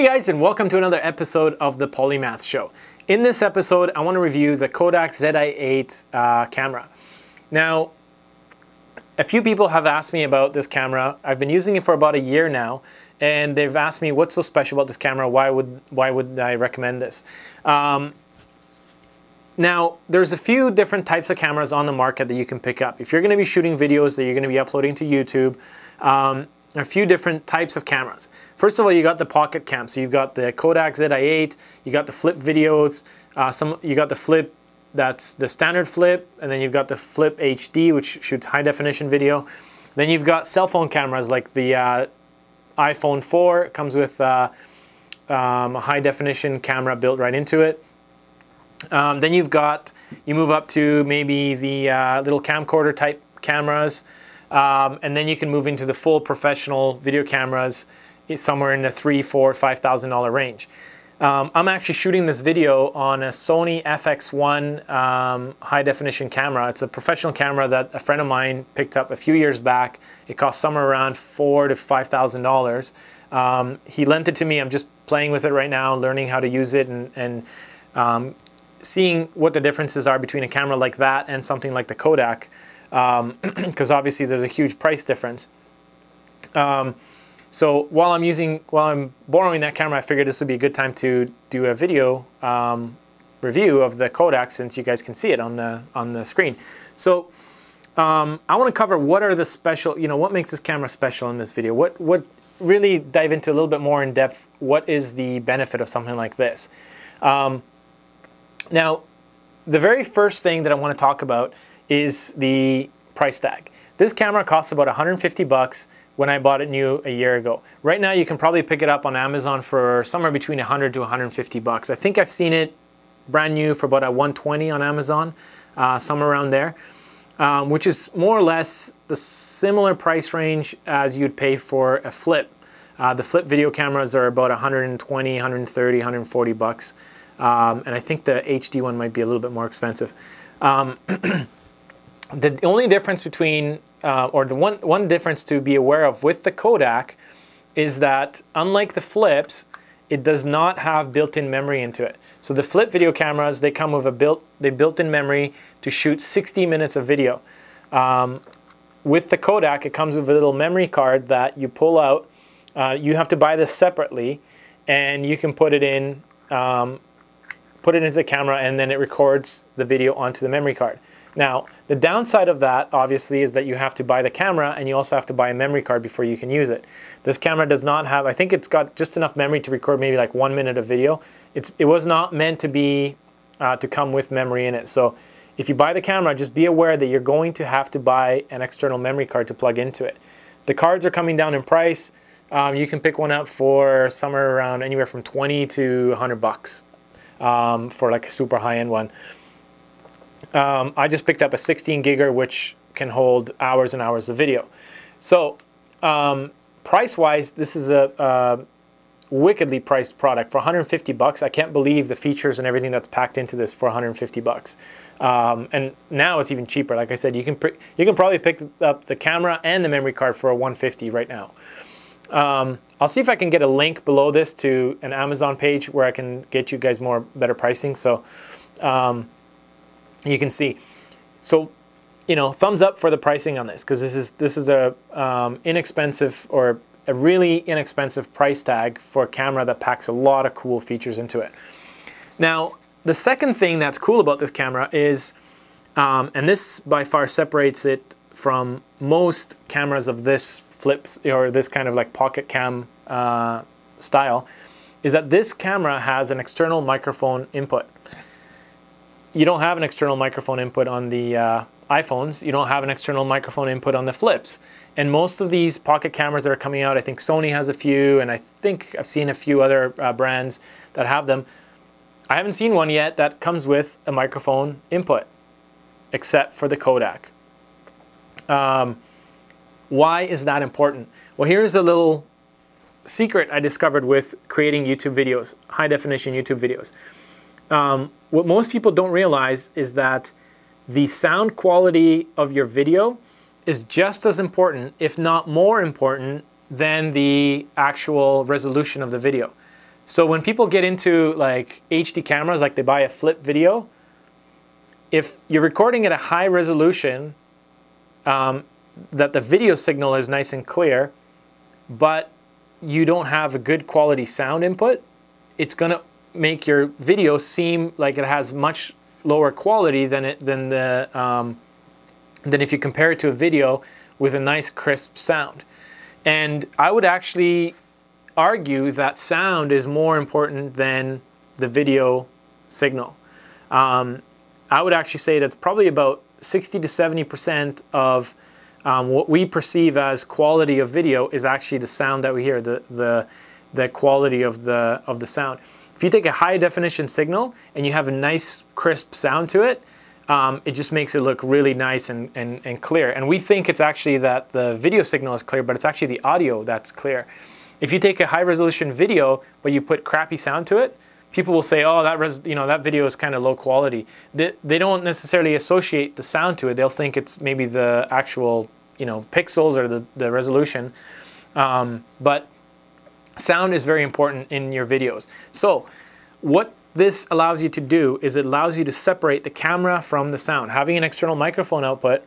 Hey guys, and welcome to another episode of the Polymath Show. In this episode, I want to review the Kodak Zi8 camera. Now, a few people have asked me about this camera. I've been using it for about a year now, and they've asked me what's so special about this camera, why would I recommend this? Now, there's a few different types of cameras on the market that you can pick up. If you're going to be shooting videos that you're going to be uploading to YouTube, a few different types of cameras. First of all, you got the pocket cam. So you've got the Kodak Zi8, you got the Flip videos, you got the Flip, that's the standard Flip, and then you've got the Flip HD, which shoots high definition video. Then you've got cell phone cameras like the iPhone 4, it comes with a high definition camera built right into it. Then you've got, you move up to maybe the little camcorder type cameras. And then you can move into the full professional video cameras somewhere in the $3,000, $4,000, $5,000 range. I'm actually shooting this video on a Sony FX1 high definition camera. It's a professional camera that a friend of mine picked up a few years back. It cost somewhere around $4,000 to $5,000. He lent it to me. I'm just playing with it right now, learning how to use it and seeing what the differences are between a camera like that and something like the Kodak. Because obviously there's a huge price difference. So while I'm borrowing that camera, I figured this would be a good time to do a video review of the Kodak, since you guys can see it on the screen. So I want to cover what are the special, what makes this camera special in this video. What really dive into a little bit more in depth. What is the benefit of something like this? Now, the very first thing that I want to talk about is the price tag. This camera costs about 150 bucks when I bought it new a year ago. Right now you can probably pick it up on Amazon for somewhere between 100 to 150 bucks. I think I've seen it brand new for about a 120 on Amazon, somewhere around there, which is more or less the similar price range as you'd pay for a Flip. The Flip video cameras are about 120, 130, 140 bucks. And I think the HD one might be a little bit more expensive. The only difference between, or the one difference to be aware of with the Kodak is that, unlike the Flips, it does not have built-in memory into it. So the Flip video cameras, they come with a built-in memory to shoot 60 minutes of video. With the Kodak, it comes with a little memory card that you pull out. You have to buy this separately, and you can put it in, put it into the camera, and then it records the video onto the memory card. Now, the downside of that, obviously, is that you have to buy the camera, and you also have to buy a memory card before you can use it. This camera does not have, I think it's got just enough memory to record maybe like 1 minute of video. It was not meant to be, to come with memory in it. So if you buy the camera, just be aware that you're going to have to buy an external memory card to plug into it. The cards are coming down in price. You can pick one up for somewhere around anywhere from 20 to 100 bucks for like a super high-end one. I just picked up a 16 gigger, which can hold hours and hours of video. So price-wise, this is a wickedly priced product. For 150 bucks, I can't believe the features and everything that's packed into this for 150 bucks. And now it's even cheaper. Like I said, you can probably pick up the camera and the memory card for a 150 right now. I'll see if I can get a link below this to an Amazon page where I can get you guys better pricing. So. You can see, so thumbs up for the pricing on this, because this is a inexpensive, or a really inexpensive price tag for a camera that packs a lot of cool features into it. Now, the second thing that's cool about this camera is, and this by far separates it from most cameras of this Flips or this kind of like pocket cam style, is that this camera has an external microphone input. You don't have an external microphone input on the iPhones. You don't have an external microphone input on the Flips. And most of these pocket cameras that are coming out, I think Sony has a few, and I think I've seen a few other brands that have them. I haven't seen one yet that comes with a microphone input, except for the Kodak. Why is that important? Well, here's a little secret I discovered with creating YouTube videos, high definition YouTube videos. What most people don't realize is that the sound quality of your video is just as important, if not more important, than the actual resolution of the video. So when people get into like HD cameras, like they buy a Flip video, if you're recording at a high resolution, that the video signal is nice and clear, but you don't have a good quality sound input, it's gonna make your video seem like it has much lower quality than if you compare it to a video with a nice crisp sound. And I would actually argue that sound is more important than the video signal. I would actually say that's probably about 60 to 70% of what we perceive as quality of video is actually the sound that we hear, the quality of the sound. If you take a high definition signal and you have a nice crisp sound to it, it just makes it look really nice and clear. And we think it's actually that the video signal is clear, but it's actually the audio that's clear. If you take a high resolution video but you put crappy sound to it, people will say, "Oh, that video is kind of low quality." They don't necessarily associate the sound to it. They'll think it's maybe the actual pixels or the resolution. But sound is very important in your videos. So what this allows you to do is it allows you to separate the camera from the sound. Having an external microphone output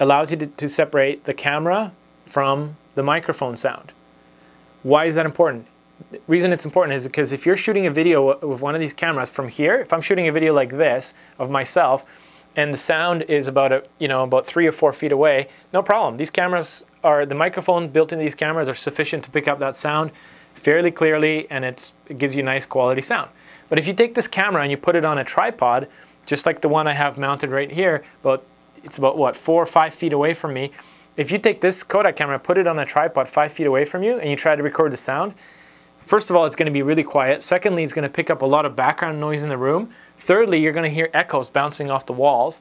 allows you to separate the camera from the microphone sound. Why is that important? The reason it's important is because if you're shooting a video with one of these cameras from here, if I'm shooting a video like this of myself and the sound is about about 3 or 4 feet away, no problem. These cameras are, the microphone built into these cameras are sufficient to pick up that sound fairly clearly, and it gives you nice quality sound. But if you take this camera and you put it on a tripod, just like the one I have mounted right here, but it's about what, 4 or 5 feet away from me. If you take this Kodak camera, put it on a tripod 5 feet away from you, and you try to record the sound, first of all, it's going to be really quiet. Secondly, it's going to pick up a lot of background noise in the room. Thirdly, you're going to hear echoes bouncing off the walls.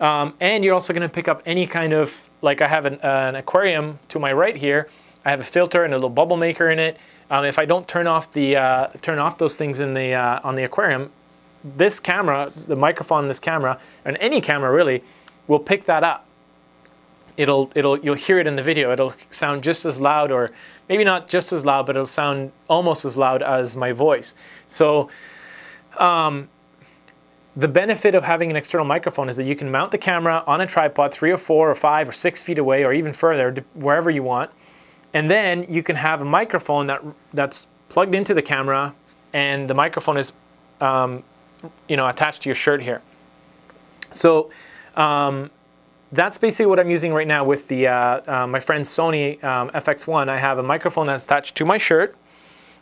And you're also going to pick up any kind of, like I have an aquarium to my right here. I have a filter and a little bubble maker in it. If I don't turn off the those things in the on the aquarium, this camera, the microphone in this camera, and any camera really, will pick that up. You'll hear it in the video. It'll sound just as loud, or maybe not just as loud, but it'll sound almost as loud as my voice. So the benefit of having an external microphone is that you can mount the camera on a tripod 3 or 4 or 5 or 6 feet away, or even further, wherever you want. And then you can have a microphone that's plugged into the camera, and the microphone is attached to your shirt here. So that's basically what I'm using right now with the my friend's Sony FX1. I have a microphone that's attached to my shirt,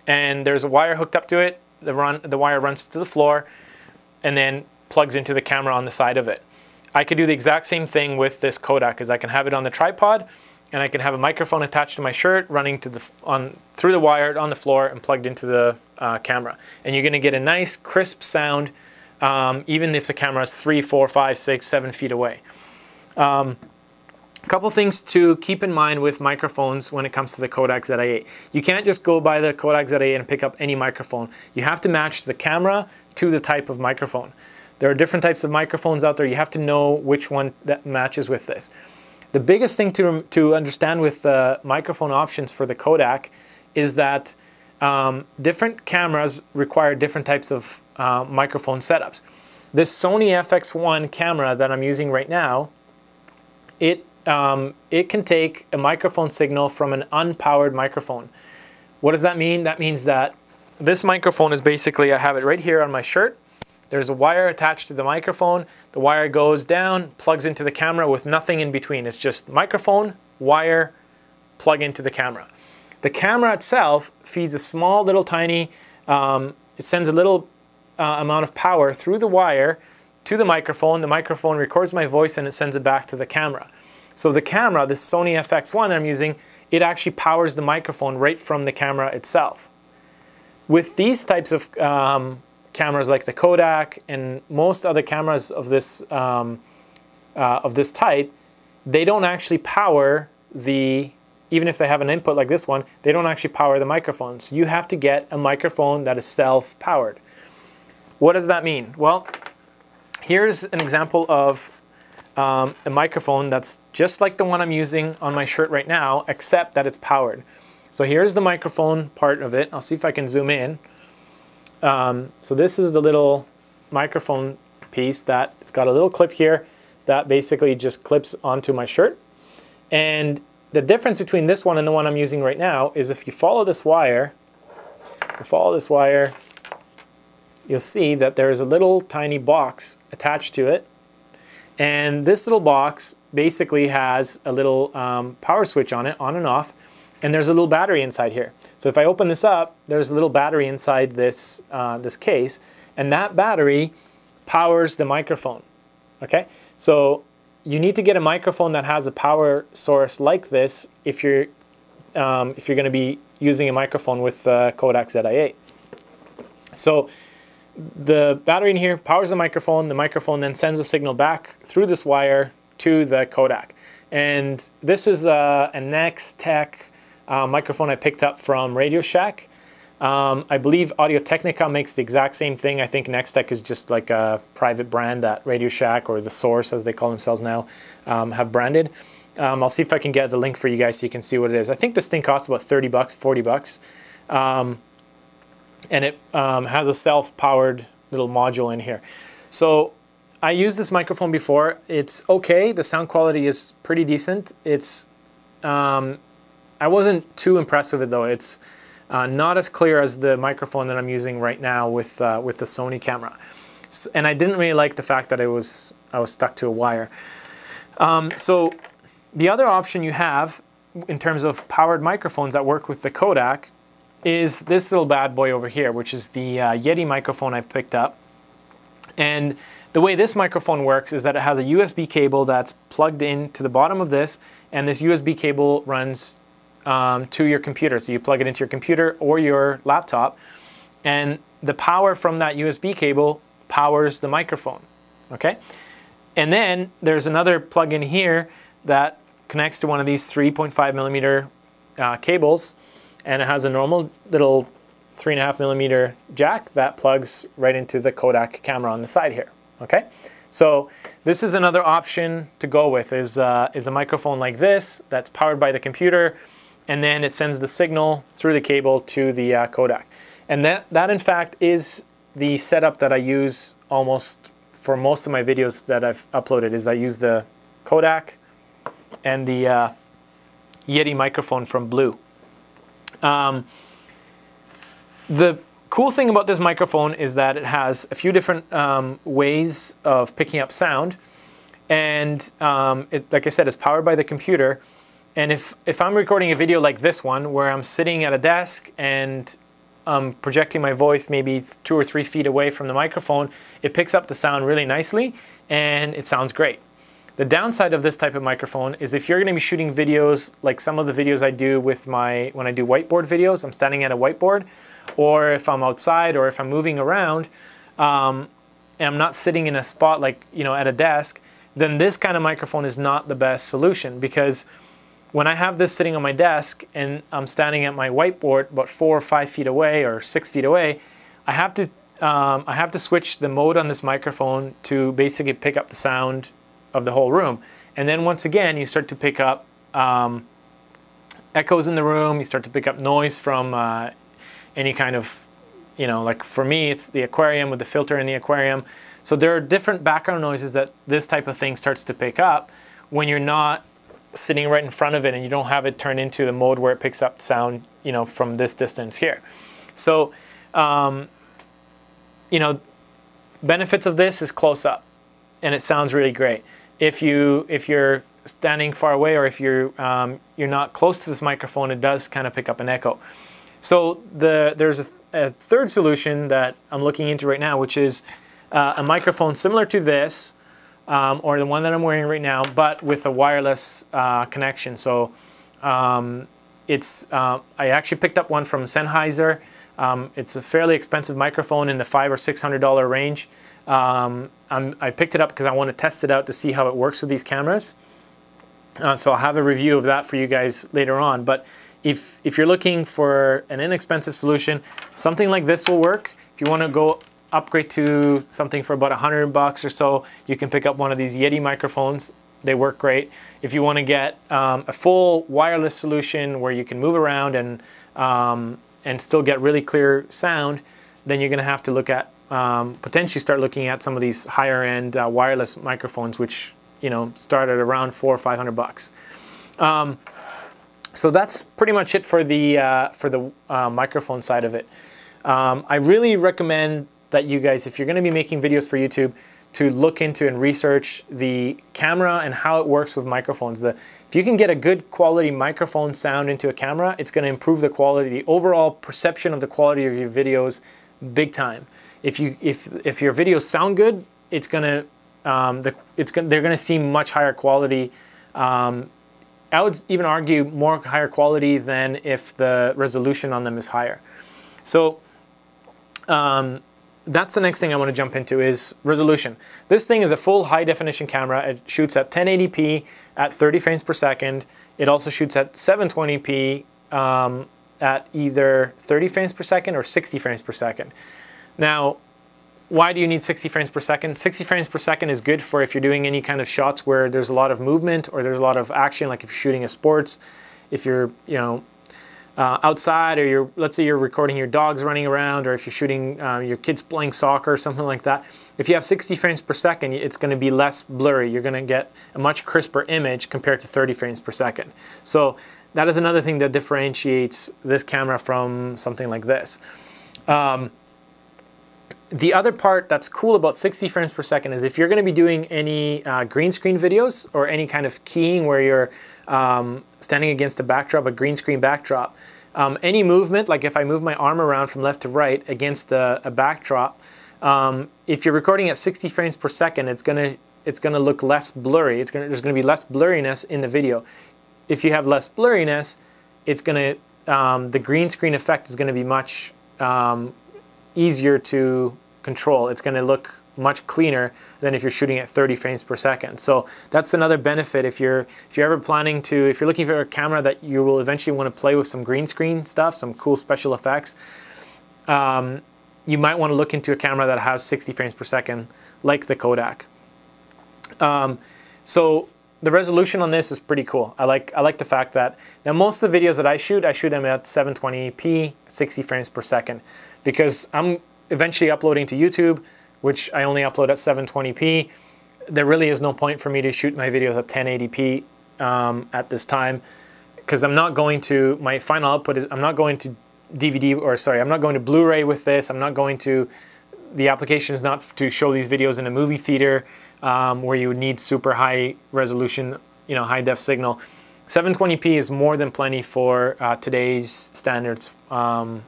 and there's a wire hooked up to it. The wire runs to the floor and then plugs into the camera on the side of it. I could do the exact same thing with this Kodak, because I can have it on the tripod, and I can have a microphone attached to my shirt running to the, through the wire on the floor and plugged into the camera. And you're going to get a nice crisp sound even if the camera is 3, 4, 5, 6, 7 feet away. A couple things to keep in mind with microphones when it comes to the Kodak Zi8. You can't just go buy the Kodak Zi8 and pick up any microphone. You have to match the camera to the type of microphone. There are different types of microphones out there. You have to know which one that matches with this. The biggest thing to understand with the microphone options for the Kodak is that different cameras require different types of microphone setups. This Sony FX1 camera that I'm using right now, it can take a microphone signal from an unpowered microphone. What does that mean? That means that this microphone is basically, I have it right here on my shirt. There's a wire attached to the microphone. The wire goes down, plugs into the camera with nothing in between. It's just microphone, wire, plug into the camera. The camera itself feeds a small little tiny, it sends a little amount of power through the wire to the microphone records my voice, and it sends it back to the camera. So the camera, this Sony FX1 I'm using, it actually powers the microphone right from the camera itself. With these types of cameras like the Kodak and most other cameras of this type, they don't actually power the, even if they have an input like this one, they don't actually power the microphones. You have to get a microphone that is self-powered. What does that mean? Well, here's an example of a microphone that's just like the one I'm using on my shirt right now, except that it's powered. So here's the microphone part of it. I'll see if I can zoom in. So this is the little microphone piece that it's got a little clip here that basically just clips onto my shirt. And the difference between this one and the one I'm using right now is if you follow this wire, you'll see that there is a little tiny box attached to it. And this little box basically has a little power switch on it, on and off. And there's a little battery inside here. So if I open this up, there's a little battery inside this, this case. And that battery powers the microphone, okay? So you need to get a microphone that has a power source like this if you're gonna be using a microphone with Kodak Zi8. So the battery in here powers the microphone then sends a signal back through this wire to the Kodak. And this is a Nextec microphone I picked up from Radio Shack. I believe Audio Technica makes the exact same thing. I think Nextec is just like a private brand that Radio Shack or The Source, as they call themselves now, have branded. I'll see if I can get the link for you guys so you can see what it is. I think this thing costs about 30 bucks, 40 bucks. And it has a self-powered little module in here. So I used this microphone before. It's okay. The sound quality is pretty decent. It's I wasn't too impressed with it though. It's not as clear as the microphone that I'm using right now with the Sony camera. So, and I didn't really like the fact that I was stuck to a wire. So the other option you have in terms of powered microphones that work with the Kodak is this little bad boy over here, which is the Yeti microphone I picked up. And the way this microphone works is that it has a USB cable that's plugged in to the bottom of this, and this USB cable runs to your computer. So you plug it into your computer or your laptop, and the power from that USB cable powers the microphone, okay? And then there's another plug in here that connects to one of these 3.5 millimeter cables, and it has a normal little 3.5 millimeter jack that plugs right into the Kodak camera on the side here, okay? So this is another option to go with, is a microphone like this that's powered by the computer, and then it sends the signal through the cable to the Kodak. And that in fact is the setup that I use almost for most of my videos that I've uploaded, is I use the Kodak and the Yeti microphone from Blue. The cool thing about this microphone is that it has a few different ways of picking up sound, and it, like I said, is powered by the computer. And if I'm recording a video like this one where I'm sitting at a desk and I'm projecting my voice maybe 2 or 3 feet away from the microphone, it picks up the sound really nicely and it sounds great. The downside of this type of microphone is if you're going to be shooting videos like some of the videos I do with when I do whiteboard videos, I'm standing at a whiteboard, or if I'm outside, or if I'm moving around, and I'm not sitting in a spot like, you know, at a desk, then this kind of microphone is not the best solution, because when I have this sitting on my desk and I'm standing at my whiteboard about 4 or 5 feet away or 6 feet away, I have to switch the mode on this microphone to basically pick up the sound of the whole room. And then once again, you start to pick up echoes in the room, you start to pick up noise from any kind of, you know, like for me, it's the aquarium with the filter in the aquarium. So there are different background noises that this type of thing starts to pick up when you're not sitting right in front of it and you don't have it turned into the mode where it picks up sound, you know, from this distance here. So, you know, benefits of this is close up and it sounds really great. If you're standing far away, or if you're not close to this microphone, it does kind of pick up an echo. So there's a third solution that I'm looking into right now, which is a microphone similar to this, or the one that I'm wearing right now, but with a wireless connection. So I actually picked up one from Sennheiser. It's a fairly expensive microphone in the $500 or $600 range. I picked it up because I want to test it out to see how it works with these cameras. So I'll have a review of that for you guys later on. But if you're looking for an inexpensive solution, something like this will work. If you want to go upgrade to something for about 100 bucks or so, you can pick up one of these Yeti microphones. They work great. If you want to get a full wireless solution where you can move around and still get really clear sound, then you're going to have to look at potentially start looking at some of these higher end wireless microphones, which, you know, start at around $400 or $500. So that's pretty much it for the microphone side of it. I really recommend that you guys, if you're going to be making videos for YouTube, to look into and research the camera and how it works with microphones. If you can get a good quality microphone sound into a camera, it's going to improve the quality, the overall perception of the quality of your videos big time. If your videos sound good, it's gonna they're gonna see much higher quality. I would even argue more higher quality than if the resolution on them is higher. So that's the next thing I want to jump into is resolution. This thing is a full high definition camera. It shoots at 1080p at 30 frames per second. It also shoots at 720p at either 30 frames per second or 60 frames per second. Now, why do you need 60 frames per second? 60 frames per second is good for if you're doing any kind of shots where there's a lot of movement or there's a lot of action, like if you're shooting a sports, if you're, you know, outside, or you're, let's say you're recording your dogs running around, or if you're shooting your kids playing soccer or something like that. If you have 60 frames per second, it's going to be less blurry. You're going to get a much crisper image compared to 30 frames per second. So that is another thing that differentiates this camera from something like this. The other part that's cool about 60 frames per second is if you're going to be doing any green screen videos or any kind of keying where you're standing against a backdrop, a green screen backdrop, any movement, like if I move my arm around from left to right against a backdrop, if you're recording at 60 frames per second, it's going to look less blurry. There's going to be less blurriness in the video. If you have less blurriness, it's going to the green screen effect is going to be much easier to control. It's going to look much cleaner than if you're shooting at 30 frames per second. So that's another benefit if you're ever planning to, if you're looking for a camera that you will eventually want to play with some green screen stuff, some cool special effects, you might want to look into a camera that has 60 frames per second, like the Kodak. So the resolution on this is pretty cool. I like the fact that, now most of the videos that I shoot them at 720p, 60 frames per second, because I'm eventually uploading to YouTube, which I only upload at 720p. There really is no point for me to shoot my videos at 1080p at this time, because I'm not going to, my final output is, I'm not going to DVD, or sorry, I'm not going to Blu-ray with this. I'm not going to, the application is not to show these videos in a movie theater where you would need super high resolution, you know, high def signal. 720p is more than plenty for today's standards on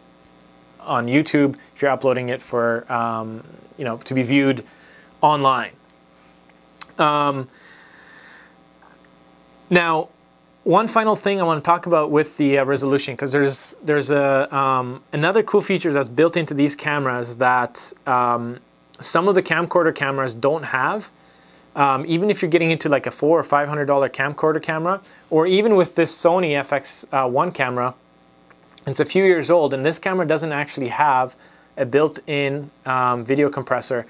YouTube, if you're uploading it for, you know, to be viewed online. Now, one final thing I want to talk about with the resolution, because there's a another cool feature that's built into these cameras that some of the camcorder cameras don't have. Even if you're getting into like a $400 or $500 camcorder camera, or even with this Sony FX1 camera, it's a few years old, and this camera doesn't actually have a built-in video compressor.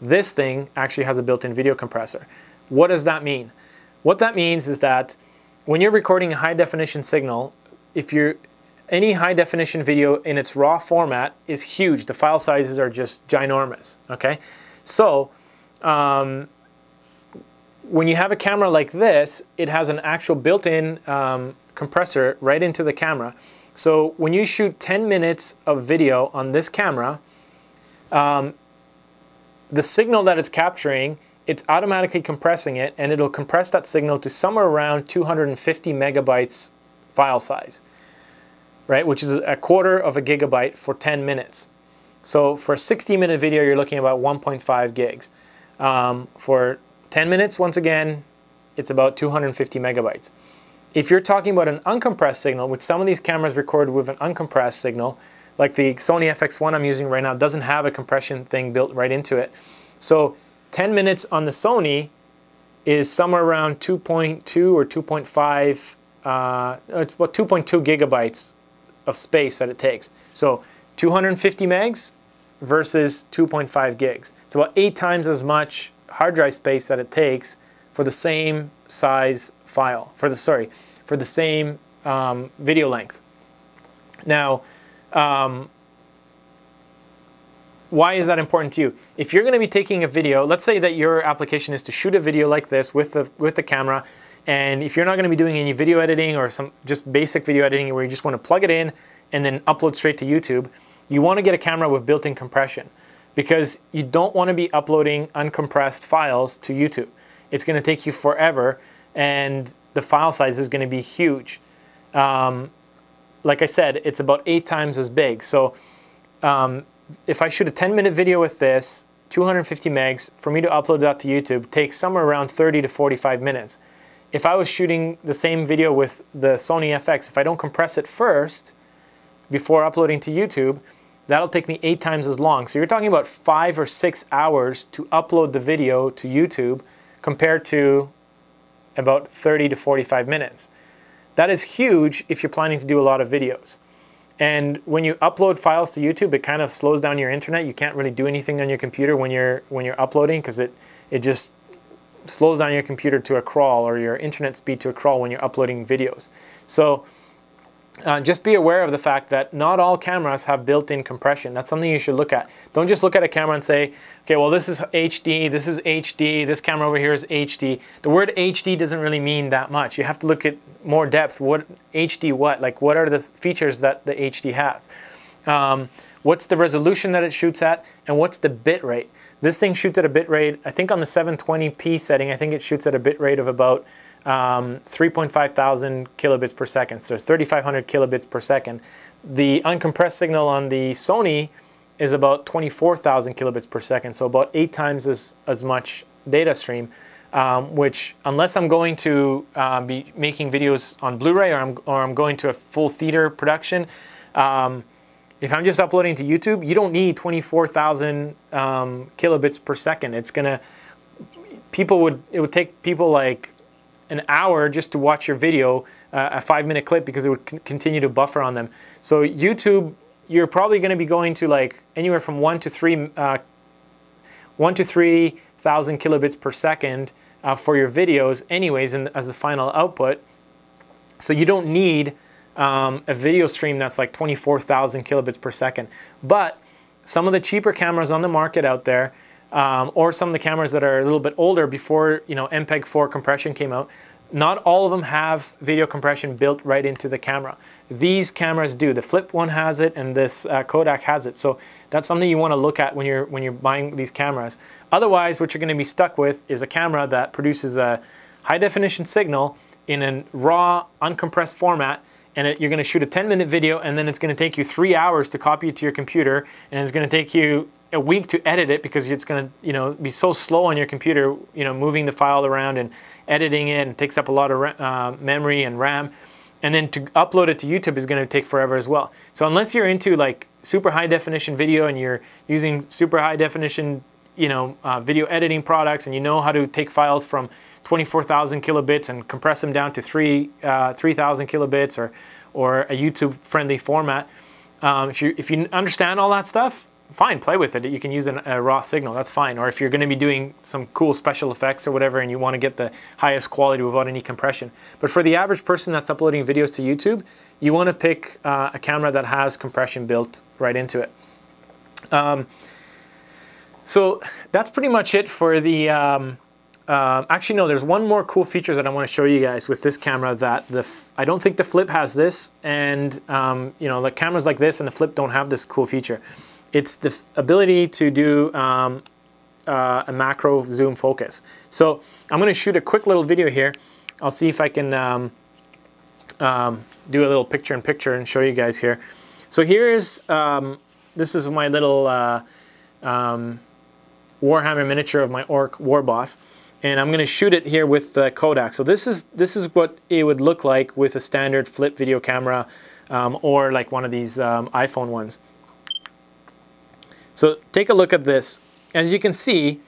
This thing actually has a built-in video compressor. What does that mean? What that means is that when you're recording a high-definition signal, if you're any high-definition video in its raw format is huge. The file sizes are just ginormous, okay? So when you have a camera like this, it has an actual built-in compressor right into the camera. So when you shoot 10 minutes of video on this camera, the signal that it's capturing, it's automatically compressing it, and it'll compress that signal to somewhere around 250 megabytes file size, right? Which is a quarter of a gigabyte for 10 minutes. So for a 60-minute video, you're looking at about 1.5 gigs. For 10 minutes, once again, it's about 250 megabytes. If you're talking about an uncompressed signal, which some of these cameras record with an uncompressed signal, like the Sony FX1 I'm using right now doesn't have a compression thing built right into it. So 10 minutes on the Sony is somewhere around 2.2 or 2.5, it's about 2.2 gigabytes of space that it takes. So 250 megs versus 2.5 gigs. It's about 8 times as much hard drive space that it takes for the same size file, for the same video length. Now, Why is that important to you? If you're going to be taking a video, let's say that your application is to shoot a video like this with the camera, and if you're not going to be doing any video editing or some just basic video editing where you just want to plug it in and then upload straight to YouTube, you want to get a camera with built-in compression, because you don't want to be uploading uncompressed files to YouTube. It's going to take you forever, and the file size is going to be huge. Like I said, it's about 8 times as big. So if I shoot a 10-minute video with this, 250 megs, for me to upload that to YouTube takes somewhere around 30 to 45 minutes. If I was shooting the same video with the Sony FX, if I don't compress it first before uploading to YouTube, that'll take me 8 times as long. So you're talking about 5 or 6 hours to upload the video to YouTube compared to about 30 to 45 minutes. That is huge if you're planning to do a lot of videos. And when you upload files to YouTube, it kind of slows down your internet. You can't really do anything on your computer when you're uploading, because it just slows down your computer to a crawl, or your internet speed to a crawl when you're uploading videos. So just be aware of the fact that not all cameras have built-in compression. That's something you should look at. Don't just look at a camera and say, okay, well, this is HD, this is HD, this camera over here is HD. The word HD doesn't really mean that much. You have to look at more depth. What HD what? Like, what are the features that the HD has? What's the resolution that it shoots at, and what's the bit rate? This thing shoots at a bit rate, I think on the 720p setting, I think it shoots at a bit rate of about 3,500 kilobits per second, so 3,500 kilobits per second. The uncompressed signal on the Sony is about 24,000 kilobits per second, so about 8 times as much data stream, which, unless I'm going to be making videos on Blu-ray, or I'm going to a full theater production, if I'm just uploading to YouTube, you don't need 24,000 kilobits per second. It would take people like an hour just to watch your video, a 5-minute clip, because it would continue to buffer on them. So YouTube, you're probably going to be going to like anywhere from 1 to 3,000 kilobits per second for your videos anyways, and as the final output. So you don't need a video stream that's like 24,000 kilobits per second. But some of the cheaper cameras on the market out there, or some of the cameras that are a little bit older, before, you know, MPEG-4 compression came out, not all of them have video compression built right into the camera. These cameras do. The Flip one has it, and this Kodak has it. So that's something you want to look at when you're buying these cameras. Otherwise, what you're going to be stuck with is a camera that produces a high-definition signal in a raw, uncompressed format, and you're going to shoot a 10-minute video, and then it's going to take you 3 hours to copy it to your computer, and it's going to take you a week to edit it, because it's going to, you know, be so slow on your computer, you know, moving the file around and editing it, and takes up a lot of memory and RAM. And then to upload it to YouTube is going to take forever as well. So unless you're into like super high definition video, and you're using super high definition, you know, video editing products, and you know how to take files from 24,000 kilobits and compress them down to 3,000 kilobits, or a YouTube friendly format. If you understand all that stuff, fine, play with it. You can use a raw signal, that's fine. Or if you're going to be doing some cool special effects or whatever, and you want to get the highest quality without any compression. But for the average person that's uploading videos to YouTube, you want to pick a camera that has compression built right into it. So that's pretty much it for the actually, no, there's one more cool feature that I want to show you guys with this camera that I don't think the Flip has this, and you know, like cameras like this and the Flip don't have this cool feature. It's the ability to do a macro zoom focus. So I'm going to shoot a quick little video here. I'll see if I can do a little picture-in-picture and show you guys here. So here's, this is my little Warhammer miniature of my orc war boss. And I'm going to shoot it here with the Kodak. So this is what it would look like with a standard Flip video camera, or like one of these iPhone ones. So take a look at this. As you can see,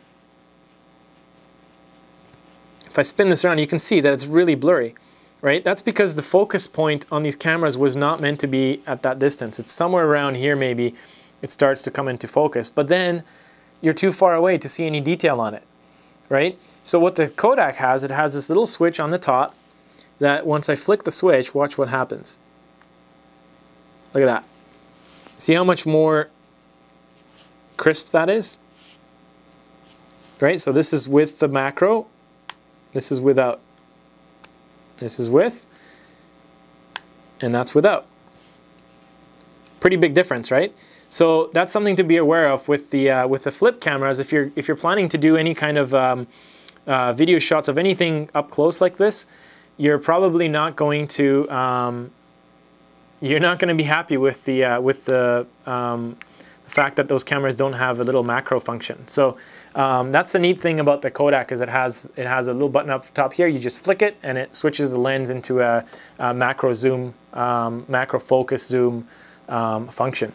if I spin this around, you can see that it's really blurry, right? That's because the focus point on these cameras was not meant to be at that distance. It's somewhere around here maybe it starts to come into focus, but then you're too far away to see any detail on it, right? So what the Kodak has, it has this little switch on the top that once I flick the switch, watch what happens. Look at that. See how much more crisp that is. Right, so this is with the macro, this is without, this is with, and that's without. Pretty big difference, right? So that's something to be aware of with the flip cameras. If you're planning to do any kind of video shots of anything up close like this, you're probably not going to be happy with the fact that those cameras don't have a little macro function. So that's the neat thing about the Kodak, is it has a little button up top here. You just flick it and it switches the lens into a macro zoom, macro focus zoom function.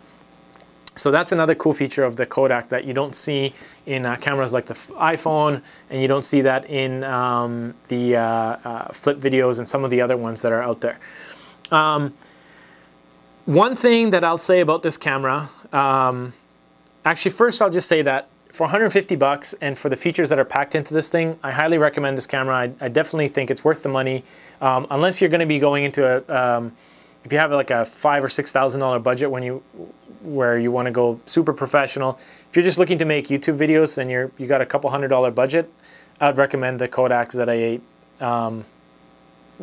So that's another cool feature of the Kodak that you don't see in cameras like the iPhone, and you don't see that in the Flip videos and some of the other ones that are out there. One thing that I'll say about this camera, actually first I'll just say that for 150 bucks and for the features that are packed into this thing, I highly recommend this camera. I definitely think it's worth the money, unless you're going to be going into a, if you have like a $5,000 or $6,000 budget where you want to go super professional. If you're just looking to make YouTube videos and you got a couple $100 budget, I'd recommend the Kodak Zi8.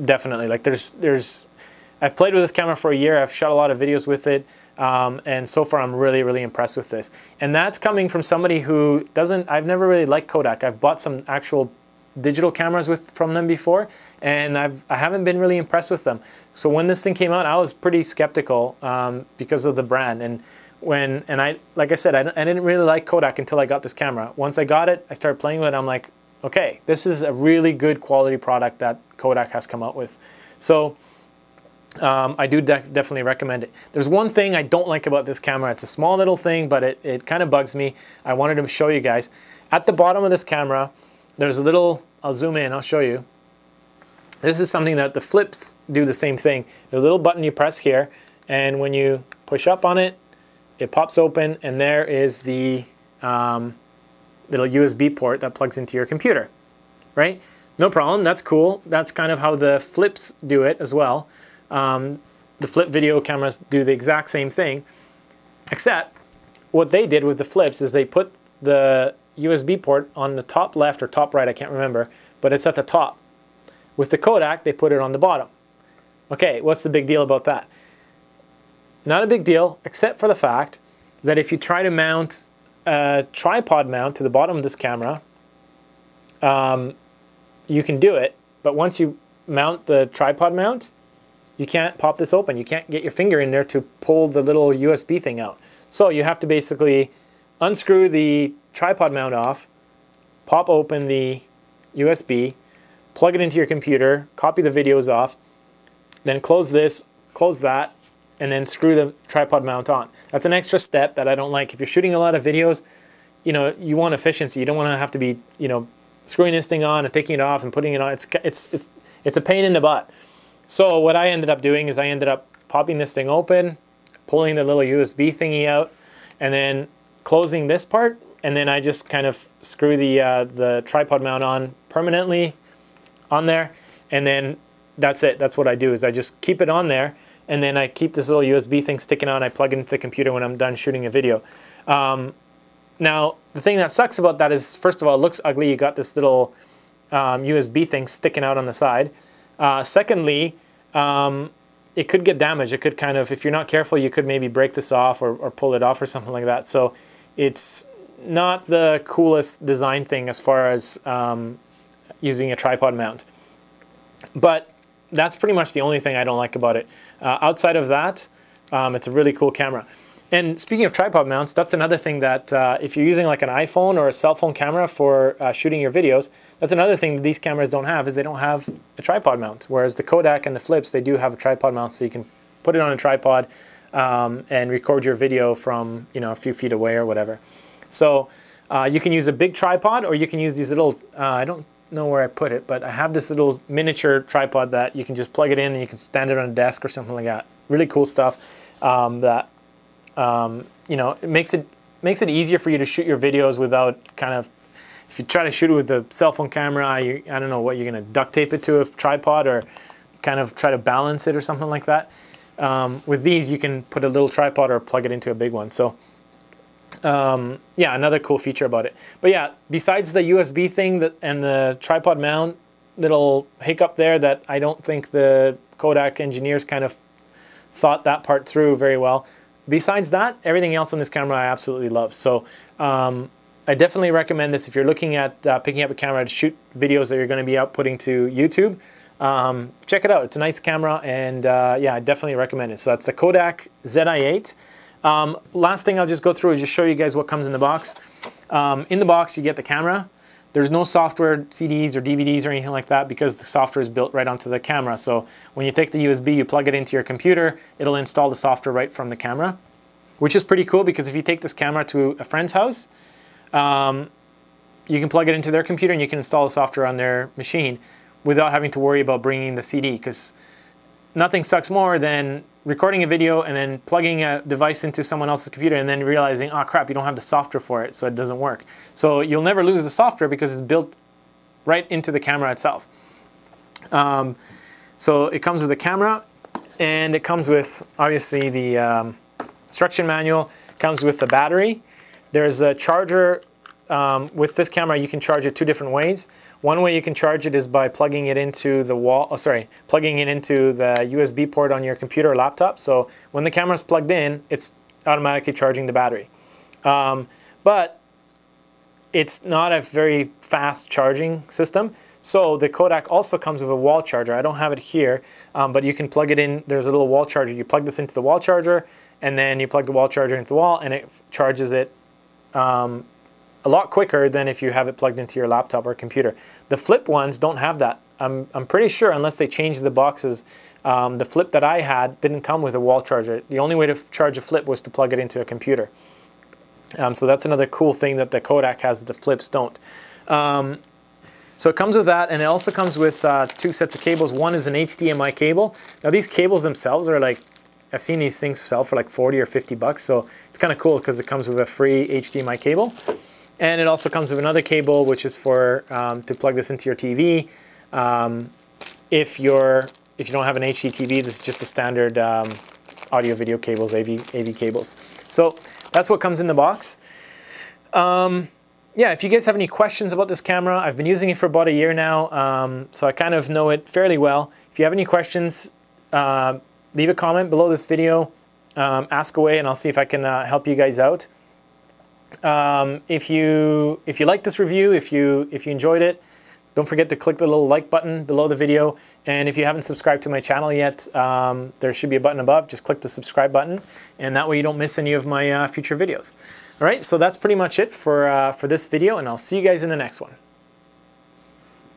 Definitely, like I've played with this camera for a year. I've shot a lot of videos with it, and so far I'm really, really impressed with this. And that's coming from somebody who doesn't. I've never really liked Kodak. I've bought some actual digital cameras from them before, and I haven't been really impressed with them. So when this thing came out, I was pretty skeptical because of the brand. And like I said, I didn't really like Kodak until I got this camera. Once I got it, I started playing with it. I'm like, okay, this is a really good quality product that Kodak has come out with. So I do definitely recommend it. There's one thing I don't like about this camera. It's a small little thing, but it kind of bugs me. I wanted to show you guys. At the bottom of this camera, there's a little, I'll zoom in, I'll show you. This is something that the Flips do the same thing. The little button you press here, and when you push up on it, it pops open, and there is the little USB port that plugs into your computer, right? No problem, that's cool. That's kind of how the Flips do it as well. The Flip video cameras do the exact same thing, except what they did with the Flips is they put the USB port on the top left or top right, I can't remember, but it's at the top. With the Kodak, they put it on the bottom. Okay, what's the big deal about that? Not a big deal, except for the fact that if you try to mount a tripod mount to the bottom of this camera, you can do it, but once you mount the tripod mount, you can't pop this open. You can't get your finger in there to pull the little USB thing out. So you have to basically unscrew the tripod mount off, pop open the USB, plug it into your computer, copy the videos off, then close this, close that, and then screw the tripod mount on. That's an extra step that I don't like. If you're shooting a lot of videos, you know, you want efficiency. You don't want to have to be, you know, screwing this thing on and taking it off and putting it on. It's a pain in the butt. So what I ended up doing is I ended up popping this thing open, pulling the little USB thingy out, and then closing this part, and then I just kind of screw the tripod mount on permanently on there, and then that's it. That's what I do, is I just keep it on there, and then I keep this little USB thing sticking on. I plug it into the computer when I'm done shooting a video. Now, the thing that sucks about that is, first of all, it looks ugly. You got this little USB thing sticking out on the side. Secondly, it could get damaged. It could kind of, if you're not careful, you could maybe break this off or pull it off or something like that. So it's not the coolest design thing as far as using a tripod mount. But that's pretty much the only thing I don't like about it. Outside of that, it's a really cool camera. And speaking of tripod mounts, that's another thing that if you're using like an iPhone or a cell phone camera for shooting your videos, that's another thing that these cameras don't have, is they don't have a tripod mount. Whereas the Kodak and the Flips, they do have a tripod mount, so you can put it on a tripod and record your video from, you know, a few feet away or whatever. So you can use a big tripod, or you can use these little, I don't know where I put it, but I have this little miniature tripod that you can just plug it in and you can stand it on a desk or something like that. Really cool stuff that you know, it makes it easier for you to shoot your videos without kind of, if you try to shoot it with a cell phone camera, I don't know what you're going to duct tape it to a tripod or kind of try to balance it or something like that. With these, you can put a little tripod or plug it into a big one. So yeah, another cool feature about it. But yeah, besides the USB thing that, and the tripod mount, little hiccup there that I don't think the Kodak engineers kind of thought that part through very well. Besides that, everything else on this camera I absolutely love. So I definitely recommend this if you're looking at picking up a camera to shoot videos that you're going to be outputting to YouTube. Check it out. It's a nice camera, and yeah, I definitely recommend it. So that's the Kodak Zi8. Last thing I'll just go through is just show you guys what comes in the box. In the box, you get the camera. There's no software, CDs or DVDs or anything like that, because the software is built right onto the camera. So when you take the USB, you plug it into your computer, it'll install the software right from the camera, which is pretty cool, because if you take this camera to a friend's house, you can plug it into their computer and you can install the software on their machine without having to worry about bringing the CD, because nothing sucks more than recording a video and then plugging a device into someone else's computer and then realizing, oh crap, you don't have the software for it, so it doesn't work. So you'll never lose the software because it's built right into the camera itself. So it comes with the camera, and it comes with, obviously, the instruction manual. It comes with the battery. There's a charger. With this camera, you can charge it two different ways. One way you can charge it is by plugging it into the wall, plugging it into the USB port on your computer or laptop. So when the camera's plugged in, it's automatically charging the battery. But it's not a very fast charging system. So the Kodak also comes with a wall charger. I don't have it here, but you can plug it in. There's a little wall charger. You plug this into the wall charger, and then you plug the wall charger into the wall, and it charges it a lot quicker than if you have it plugged into your laptop or computer. The Flip ones don't have that. I'm pretty sure, unless they changed the boxes, the Flip that I had didn't come with a wall charger. The only way to charge a Flip was to plug it into a computer. So that's another cool thing that the Kodak has that the Flips don't. So it comes with that, and it also comes with two sets of cables. One is an HDMI cable. Now these cables themselves are like, I've seen these things sell for like 40 or 50 bucks, so it's kind of cool because it comes with a free HDMI cable. And it also comes with another cable, which is for to plug this into your TV. If you don't have an HDTV, this is just the standard audio video cables, AV cables. So that's what comes in the box. Yeah, if you guys have any questions about this camera, I've been using it for about a year now, so I kind of know it fairly well. If you have any questions, leave a comment below this video, ask away, and I'll see if I can help you guys out. If you like this review, if you enjoyed it, don't forget to click the little like button below the video. And if you haven't subscribed to my channel yet, there should be a button above. Just click the subscribe button, and that way you don't miss any of my future videos. All right, so that's pretty much it for this video, and I'll see you guys in the next one.